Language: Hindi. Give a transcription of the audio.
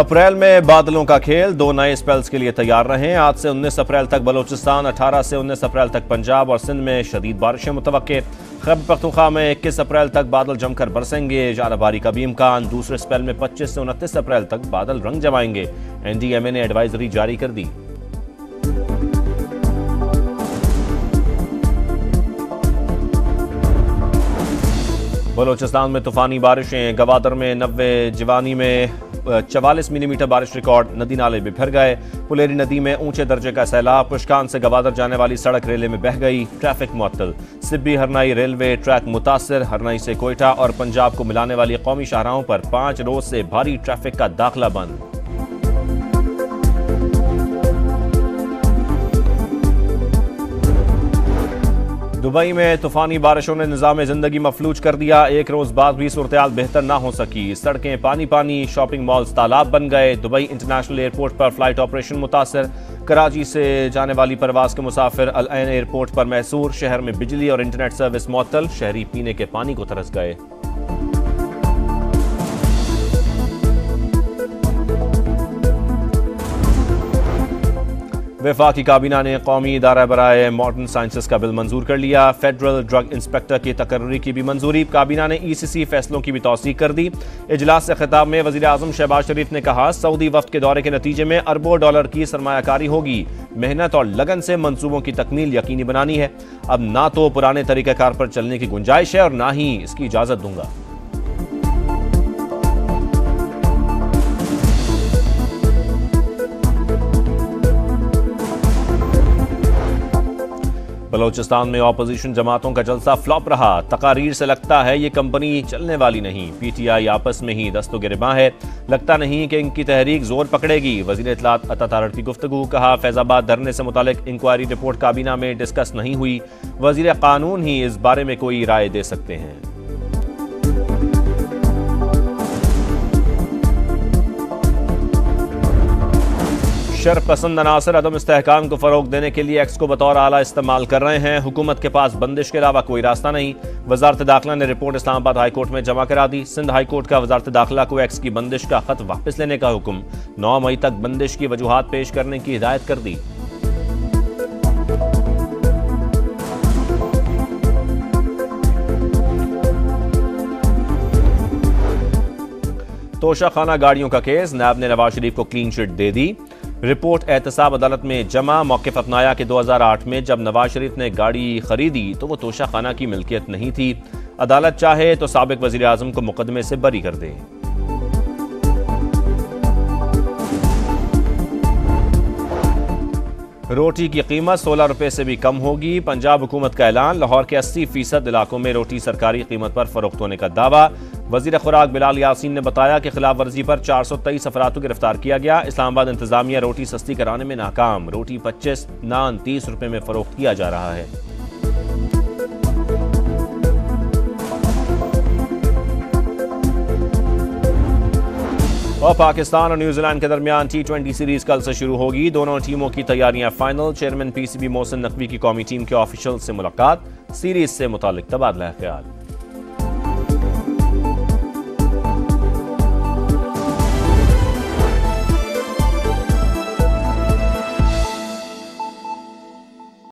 अप्रैल में बादलों का खेल, दो नए स्पेल्स के लिए तैयार रहें। आज से 19 अप्रैल तक बलूचिस्तान, 18 से 19 अप्रैल तक पंजाब और सिंध में शदीद बारिशें मुतवक्के। खैबर पख्तूनख्वा में 21 अप्रैल तक बादल जमकर बरसेंगे, ज़ाराबारी का भी इम्कान। दूसरे स्पेल में 25 से 29 अप्रैल तक बादल रंग जमाएंगे। एनडीएमए ने एडवाइजरी जारी कर दी। बलूचिस्तान में तूफानी बारिशें, गवादर में 90, जिवानी में 44 मिलीमीटर बारिश रिकॉर्ड। नदी नाले बिफर गए, पुलेरी नदी में ऊंचे दर्जे का सैलाब। पुष्कान से गवादर जाने वाली सड़क रेले में बह गई, ट्रैफिक मुअत्तल। सिब्बी हरनाई रेलवे ट्रैक मुतासर, हरनाई से कोयटा और पंजाब को मिलाने वाली कौमी शाहराहों पर 5 रोज से भारी ट्रैफिक का दाखिला बंद। दुबई में तूफानी बारिशों ने निज़ाम ज़िंदगी मफलूज कर दिया, एक रोज़ बाद भी सूरतेहाल बेहतर ना हो सकी। सड़कें पानी पानी, शॉपिंग मॉल्स तालाब बन गए। दुबई इंटरनेशनल एयरपोर्ट पर फ्लाइट ऑपरेशन मुतासर, कराची से जाने वाली परवाज़ के मुसाफिर अल ऐन एयरपोर्ट पर महसूर। शहर में बिजली और इंटरनेट सर्विस मुअत्तल, शहरी पीने के पानी को तरस गए। वफाकी काबीना ने कौमी इदारा बराए मॉडर्न साइंसेस का बिल मंजूर कर लिया। फेडरल ड्रग इंस्पेक्टर की तकर्री की भी मंजूरी। काबीना ने ECC फैसलों की भी तौसीक कर दी। इजलास से खिताब में वज़ीर आज़म शहबाज शरीफ ने कहा, सऊदी वफ्द के दौरे के नतीजे में अरबों डॉलर की सरमायाकारी होगी। मेहनत और लगन से मंसूबों की तकमील यकीनी बनानी है। अब ना तो पुराने तरीक़ेकार पर चलने की गुंजाइश है और ना ही इसकी इजाज़त दूंगा। बलूचिस्तान में ऑपोजिशन जमातों का जलसा फ्लॉप रहा। तकारीर से लगता है ये कंपनी चलने वाली नहीं। PTI आपस में ही दस्तो गिरेबां है, लगता नहीं कि इनकी तहरीक जोर पकड़ेगी। वज़ीर इत्तलात अता तारड़ की गुफ्तगू, कहा फैज़ाबाद धरने से मुतालिक इंक्वायरी रिपोर्ट काबीना में डिस्कस नहीं हुई। वज़ीर कानून ही इस बारे में कोई राय दे सकते हैं। शरपसंद अनासर अदम इस्तेहकाम को फ़रोग देने के लिए एक्स को बतौर आला इस्तेमाल कर रहे हैं। हुकूमत के पास बंदिश के अलावा कोई रास्ता नहीं। वजारत दाखिला ने रिपोर्ट इस्लामाबाद हाई कोर्ट में जमा करा दी। सिंध हाई कोर्ट का वजारत दाखिला को एक्स की बंदिश का ख़त वापस लेने का हुक्म। 9 मई तक बंदिश की वजूहत पेश करने की हिदायत कर दी। तोशाखाना गाड़ियों का केस, नैब ने नवाज शरीफ को क्लीन चिट दे दी। रिपोर्ट एहतसाब अदालत में जमा। मौक़िफ़ अपनाया कि 2008 में जब नवाज शरीफ ने गाड़ी खरीदी तो वो तोशाखाना की मिल्कियत नहीं थी। अदालत चाहे तो साबिक वज़ीर आज़म को मुकदमे से बरी कर दे। रोटी की कीमत 16 रुपये से भी कम होगी, पंजाब हुकूमत का ऐलान। लाहौर के 80% इलाकों में रोटी सरकारी कीमत पर फरोख्त होने का दावा। वज़ीर खुराक बिलाल यासीन ने बताया कि खिलाफ वर्जी पर 423 अफराद को गिरफ्तार किया गया। इस्लामाबाद इंतजामिया रोटी सस्ती कराने में नाकाम, रोटी 25, नान 30 रुपये में फरोख्त किया जा रहा है। और पाकिस्तान और न्यूजीलैंड के दरमियान T20 सीरीज कल से शुरू होगी। दोनों टीमों की तैयारियां final. Chairman PCB Mohsin Naqvi की कौमी टीम के ऑफिशियल से मुलाकात, सीरीज से मुतालिक तबादला ख्याल।